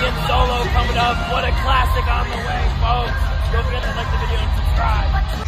Scorpion Solo coming up. What a classic on the way, folks. Don't forget to like the video and subscribe.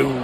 two.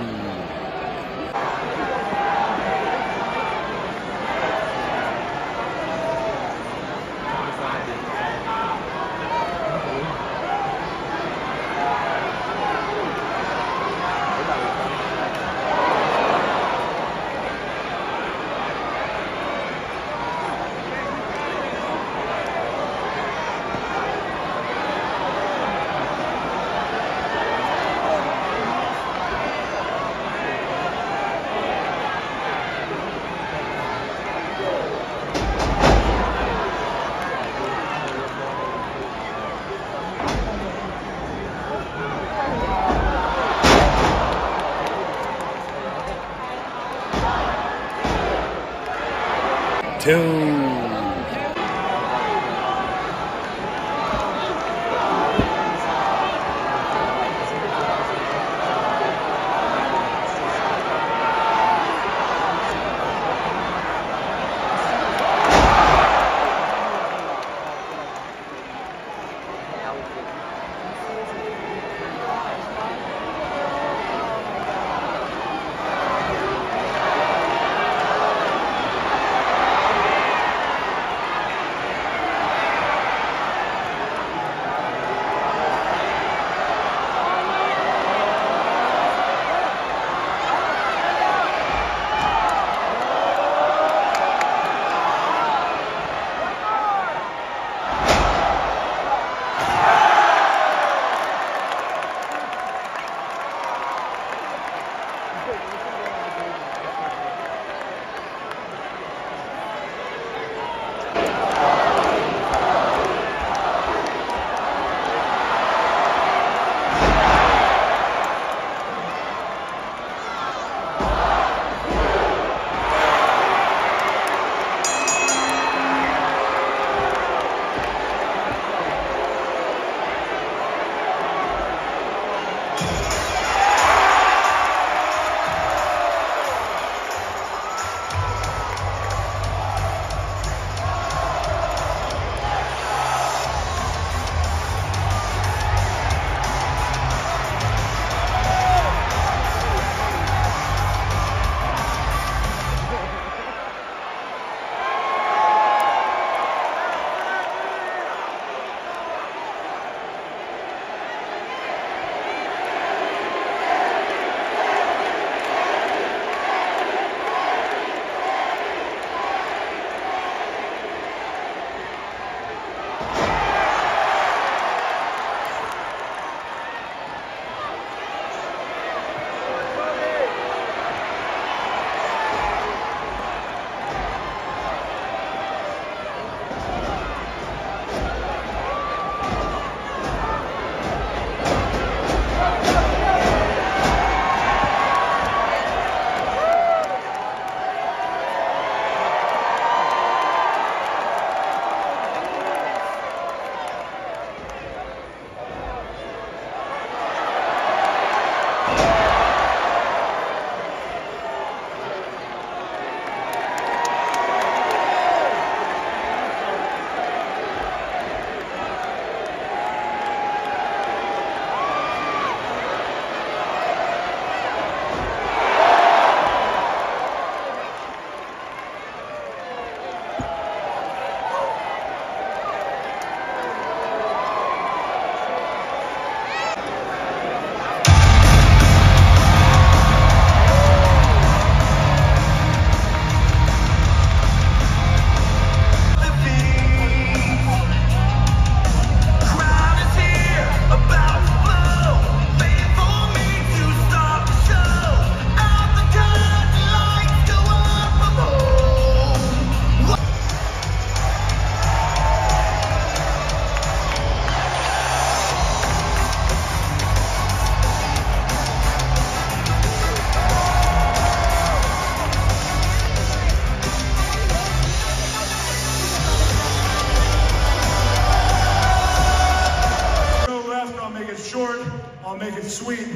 I'll make it sweet.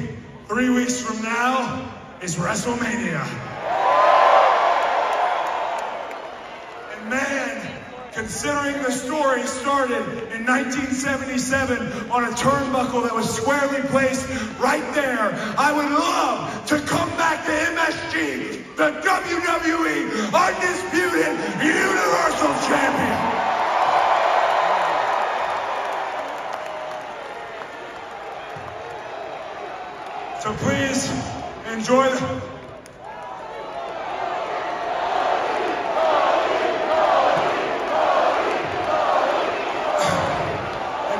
3 weeks from now is WrestleMania. And man, Considering the story started in 1977 on a turnbuckle that was squarely placed right there, I would love to come back to MSG, the WWE Undisputed Universal Champion. So please enjoy the...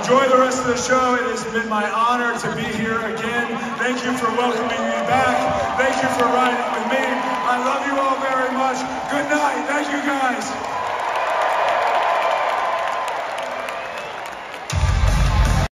Enjoy the rest of the show. It has been my honor to be here again. Thank you for welcoming me back. Thank you for riding with me. I love you all very much. Good night. Thank you, guys.